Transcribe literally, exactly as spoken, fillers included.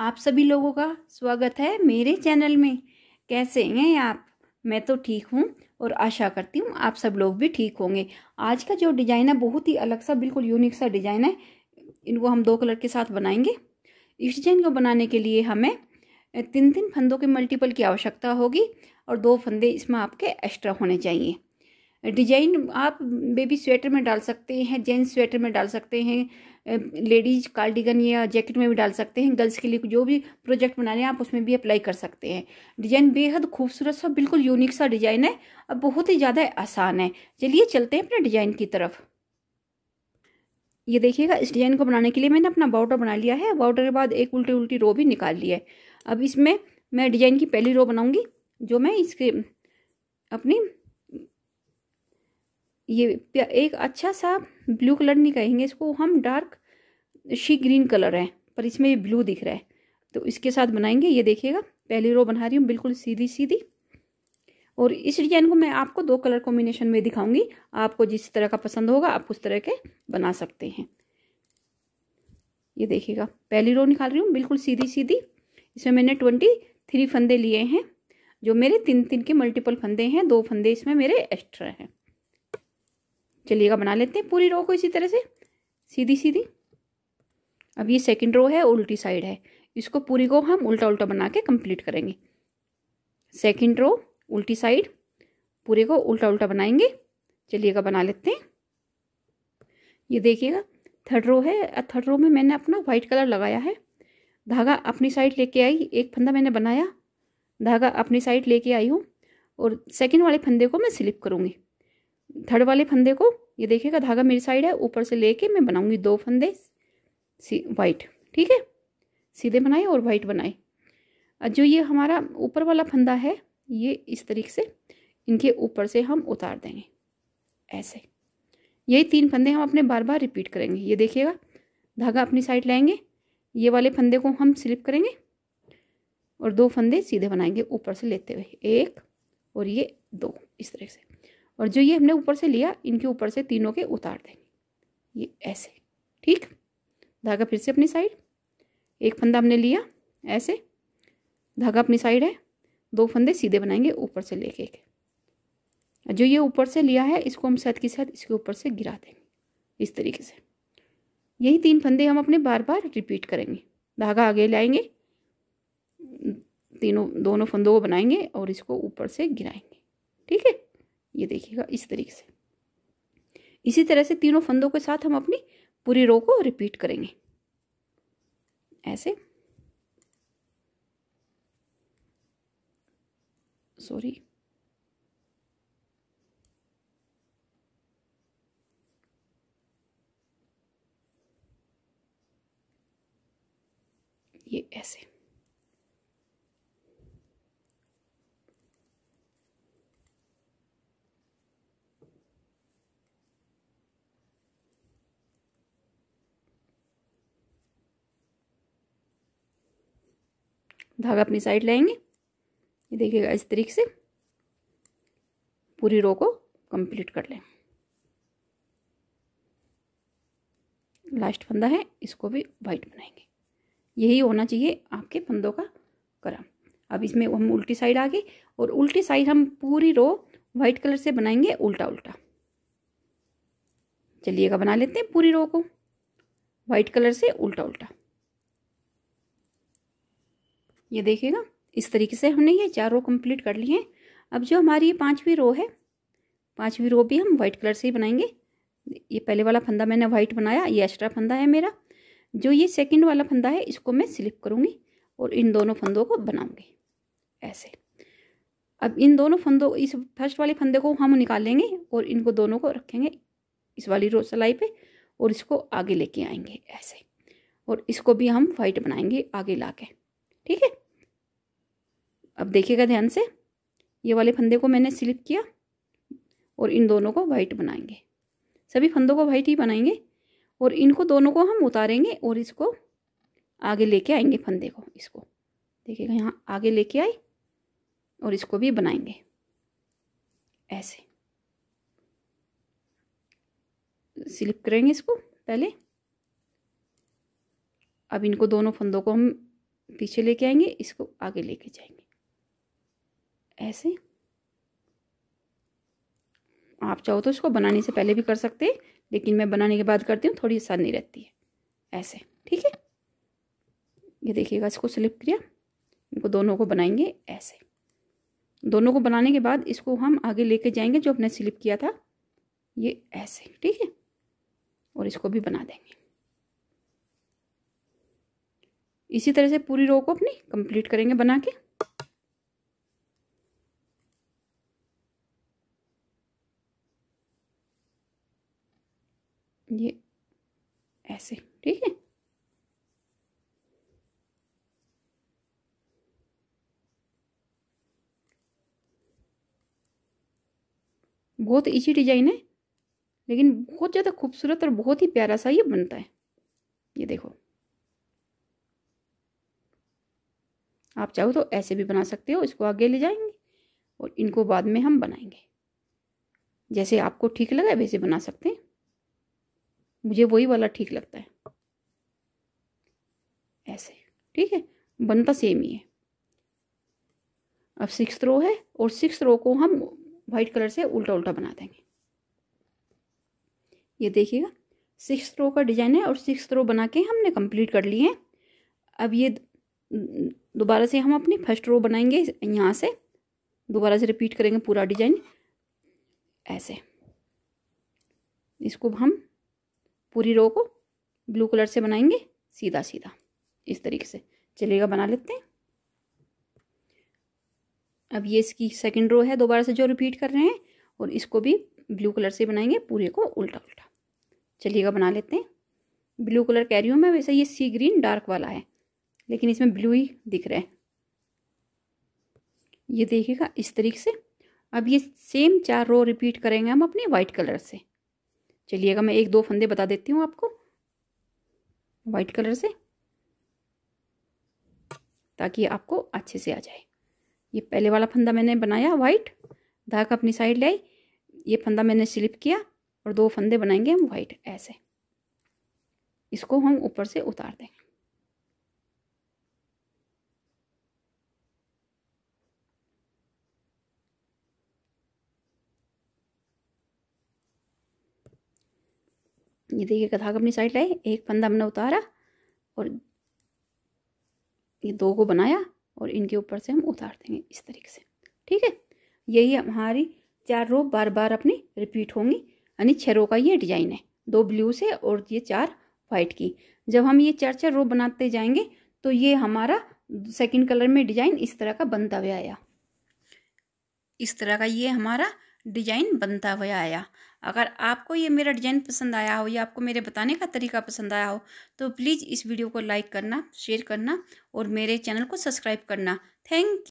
आप सभी लोगों का स्वागत है मेरे चैनल में। कैसे हैं आप? मैं तो ठीक हूं और आशा करती हूं आप सब लोग भी ठीक होंगे। आज का जो डिज़ाइन है बहुत ही अलग सा, बिल्कुल यूनिक सा डिज़ाइन है। इनको हम दो कलर के साथ बनाएंगे। इस डिज़ाइन को बनाने के लिए हमें तीन तीन फंदों के मल्टीपल की आवश्यकता होगी और दो फंदे इसमें आपके एक्स्ट्रा होने चाहिए। डिजाइन आप बेबी स्वेटर में डाल सकते हैं, जेंट्स स्वेटर में डाल सकते हैं, लेडीज कार्डिगन या जैकेट में भी डाल सकते हैं। गर्ल्स के लिए जो भी प्रोजेक्ट बना रहे हैं आप उसमें भी अप्लाई कर सकते हैं। डिजाइन बेहद खूबसूरत सा, बिल्कुल यूनिक सा डिजाइन है और बहुत ही ज़्यादा आसान है। चलिए चलते हैं अपने डिजाइन की तरफ। ये देखिएगा, इस डिजाइन को बनाने के लिए मैंने अपना बाउडर बना लिया है। बाउडर के बाद एक उल्टी उल्टी रो भी निकाल ली है। अब इसमें मैं डिजाइन की पहली रो बनाऊँगी, जो मैं इसके अपनी ये एक अच्छा सा ब्लू कलर नहीं कहेंगे इसको हम, डार्क शी ग्रीन कलर है पर इसमें ये ब्लू दिख रहा है तो इसके साथ बनाएंगे। ये देखिएगा, पहली रो बना रही हूँ बिल्कुल सीधी सीधी। और इस डिजाइन को मैं आपको दो कलर कॉम्बिनेशन में दिखाऊंगी। आपको जिस तरह का पसंद होगा आप उस तरह के बना सकते हैं। ये देखिएगा, पहली रो निकाल रही हूँ बिल्कुल सीधी सीधी। इसमें मैंने ट्वेंटी थ्री फंदे लिए हैं, जो मेरे तीन तीन के मल्टीपल फंदे हैं। दो फंदे इसमें मेरे एक्स्ट्रा हैं। चलिएगा बना लेते हैं पूरी रो को इसी तरह से सीधी सीधी। अब ये सेकंड रो है, उल्टी साइड है। इसको पूरी को हम उल्टा उल्टा बना के कंप्लीट करेंगे। सेकंड रो उल्टी साइड, पूरे को उल्टा उल्टा बनाएंगे। चलिएगा बना लेते हैं। ये देखिएगा, थर्ड रो है। थर्ड रो में मैंने अपना वाइट कलर लगाया है। धागा अपनी साइड लेके आई, एक फंदा मैंने बनाया, धागा अपनी साइड लेके आई हूँ और सेकेंड वाले फंदे को मैं स्लिप करूँगी। थर्ड वाले फंदे को, ये देखिएगा, धागा मेरी साइड है, ऊपर से लेके मैं बनाऊंगी दो फंदे वाइट। ठीक है, सीधे बनाए और वाइट बनाए। और जो ये हमारा ऊपर वाला फंदा है, ये इस तरीके से इनके ऊपर से हम उतार देंगे ऐसे। यही तीन फंदे हम अपने बार बार रिपीट करेंगे। ये देखिएगा, धागा अपनी साइड लाएंगे, ये वाले फंदे को हम स्लिप करेंगे और दो फंदे सीधे बनाएंगे ऊपर से लेते हुए, एक और ये दो इस तरह से। और जो ये हमने ऊपर से लिया, इनके ऊपर से तीनों के उतार देंगे ये ऐसे। ठीक, धागा फिर से अपनी साइड, एक फंदा हमने लिया ऐसे, धागा अपनी साइड है, दो फंदे सीधे बनाएंगे ऊपर से लेके के। और जो ये ऊपर से लिया है, इसको हम साथ के साथ इसके ऊपर से गिरा देंगे इस तरीके से। यही तीन फंदे हम अपने बार बार रिपीट करेंगे। धागा आगे लाएंगे, तीनों दोनों फंदों को बनाएंगे और इसको ऊपर से गिराएंगे। ठीक है, ये देखिएगा इस तरीके से। इसी तरह से तीनों फंदों के साथ हम अपनी पूरी रो को रिपीट करेंगे ऐसे। सॉरी, ये ऐसे। धागा अपनी साइड लाएंगे, ये देखिएगा इस तरीके से पूरी रो को कंप्लीट कर लें। लास्ट फंदा है, इसको भी वाइट बनाएंगे। यही होना चाहिए आपके फंदों का क्रम। अब इसमें हम उल्टी साइड आगे और उल्टी साइड हम पूरी रो वाइट कलर से बनाएंगे उल्टा उल्टा। चलिएगा बना लेते हैं पूरी रो को वाइट कलर से उल्टा उल्टा। ये देखिएगा, इस तरीके से हमने ये चार रो कंप्लीट कर लिए हैं। अब जो हमारी पांचवी रो है, पांचवी रो भी हम वाइट कलर से ही बनाएंगे। ये पहले वाला फंदा मैंने वाइट बनाया, ये एक्स्ट्रा फंदा है मेरा। जो ये सेकंड वाला फंदा है, इसको मैं स्लिप करूँगी और इन दोनों फंदों को बनाऊँगी ऐसे। अब इन दोनों फंदों, इस फर्स्ट वाले फंदे को हम निकालेंगे और इनको दोनों को रखेंगे इस वाली रो सिलाई पर और इसको आगे लेके आएंगे ऐसे। और इसको भी हम वाइट बनाएंगे आगे ला के। ठीक है, अब देखिएगा ध्यान से, ये वाले फंदे को मैंने स्लिप किया और इन दोनों को वाइट बनाएंगे। सभी फंदों को वाइट ही बनाएंगे और इनको दोनों को हम उतारेंगे और इसको आगे लेके आएंगे फंदे को। इसको देखिएगा, यहाँ आगे लेके आए और इसको भी बनाएंगे ऐसे। स्लिप करेंगे इसको पहले। अब इनको दोनों फंदों को हम पीछे लेके आएंगे, इसको आगे लेके जाएंगे ऐसे। आप चाहो तो इसको बनाने से पहले भी कर सकते हैं, लेकिन मैं बनाने के बाद करती हूँ, थोड़ी आसानी रहती है ऐसे। ठीक है, ये देखिएगा इसको स्लिप किया, इनको दोनों को बनाएंगे ऐसे। दोनों को बनाने के बाद इसको हम आगे लेके जाएंगे जो हमने स्लिप किया था, ये ऐसे। ठीक है, और इसको भी बना देंगे। इसी तरह से पूरी रो को अपनी कंप्लीट करेंगे बना के। ये ऐसे, ठीक है। बहुत इजी डिजाइन है, लेकिन बहुत ज़्यादा खूबसूरत और बहुत ही प्यारा सा ये बनता है। ये देखो, आप चाहो तो ऐसे भी बना सकते हो। इसको आगे ले जाएंगे और इनको बाद में हम बनाएंगे, जैसे आपको ठीक लगा वैसे बना सकते हैं। मुझे वही वाला ठीक लगता है ऐसे। ठीक है, बनता सेम ही है। अब सिक्स्थ रो है, और सिक्स्थ रो को हम वाइट कलर से उल्टा उल्टा बना देंगे। ये देखिएगा, सिक्स रो का डिजाइन है और सिक्स रो बना के हमने कंप्लीट कर लिए हैं। अब ये दोबारा से हम अपनी फर्स्ट रो बनाएंगे, यहाँ से दोबारा से रिपीट करेंगे पूरा डिजाइन ऐसे। इसको हम पूरी रो को ब्लू कलर से बनाएंगे, सीधा सीधा इस तरीके से चलेगा, बना लेते हैं। अब ये इसकी सेकंड रो है दोबारा से जो रिपीट कर रहे हैं, और इसको भी ब्लू कलर से बनाएंगे पूरे को उल्टा उल्टा। चलिएगा बना लेते हैं। ब्लू कलर कह रही हूँ मैं, वैसे ये सी ग्रीन डार्क वाला है, लेकिन इसमें ब्लू ही दिख रहा है। ये देखिएगा इस तरीके से। अब ये सेम चार रो रिपीट करेंगे हम अपने वाइट कलर से। चलिएगा मैं एक दो फंदे बता देती हूँ आपको वाइट कलर से, ताकि आपको अच्छे से आ जाए। ये पहले वाला फंदा मैंने बनाया वाइट, धागा अपनी साइड लाई, ये फंदा मैंने स्लिप किया, और दो फंदे बनाएंगे हम वाइट ऐसे। इसको हम ऊपर से उतार देंगे। ये देखिए, धागा अपनी साइड लाई, एक फंदा हमने उतारा, और ये दो को बनाया, और इनके ऊपर से हम उतार देंगे इस तरीके से। ठीक है, यही हमारी चार रो बार बार अपनी रिपीट होंगी, यानी छः रो का ये डिजाइन है, दो ब्लू से और ये चार वाइट की। जब हम ये चार चार रो बनाते जाएंगे तो ये हमारा सेकंड कलर में डिजाइन इस तरह का बनता हुआ आया। इस तरह का ये हमारा डिजाइन बनता हुआ आया। अगर आपको ये मेरा डिजाइन पसंद आया हो, या आपको मेरे बताने का तरीका पसंद आया हो, तो प्लीज़ इस वीडियो को लाइक करना, शेयर करना, और मेरे चैनल को सब्सक्राइब करना। Thank you.